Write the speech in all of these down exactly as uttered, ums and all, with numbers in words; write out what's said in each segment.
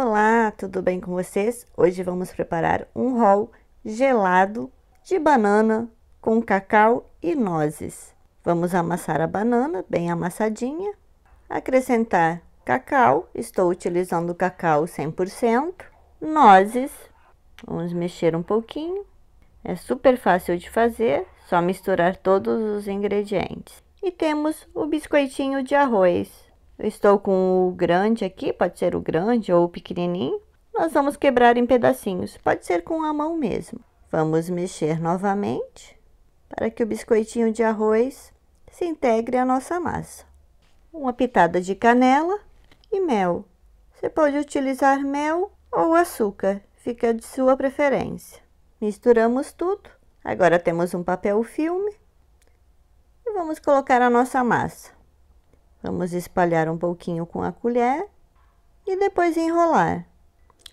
Olá, tudo bem com vocês? Hoje vamos preparar um haul gelado de banana com cacau e nozes. Vamos amassar a banana bem amassadinha, acrescentar cacau, estou utilizando cacau cem por cento, nozes, vamos mexer um pouquinho. É super fácil de fazer, só misturar todos os ingredientes. E temos o biscoitinho de arroz. Eu estou com o grande aqui, pode ser o grande ou o pequenininho. Nós vamos quebrar em pedacinhos, pode ser com a mão mesmo. Vamos mexer novamente para que o biscoitinho de arroz se integre à nossa massa. Uma pitada de canela e mel. Você pode utilizar mel ou açúcar, fica de sua preferência. Misturamos tudo. Agora temos um papel filme e vamos colocar a nossa massa. Vamos espalhar um pouquinho com a colher e depois enrolar.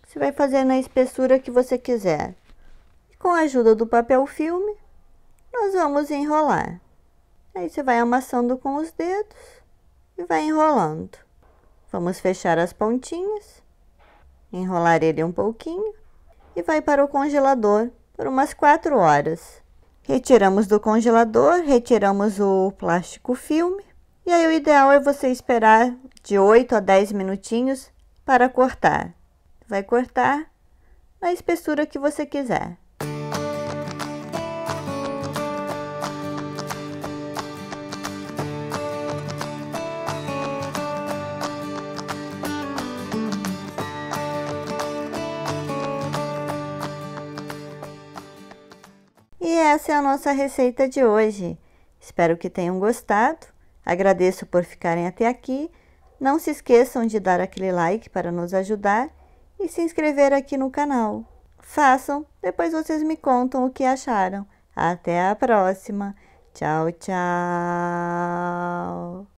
Você vai fazer na espessura que você quiser. Com a ajuda do papel filme, nós vamos enrolar. Aí você vai amassando com os dedos e vai enrolando. Vamos fechar as pontinhas, enrolar ele um pouquinho e vai para o congelador por umas quatro horas. Retiramos do congelador, retiramos o plástico filme. E aí o ideal é você esperar de oito a dez minutinhos para cortar. Vai cortar na espessura que você quiser. E essa é a nossa receita de hoje. Espero que tenham gostado. Agradeço por ficarem até aqui, não se esqueçam de dar aquele like para nos ajudar e se inscrever aqui no canal. Façam, depois vocês me contam o que acharam. Até a próxima, tchau, tchau!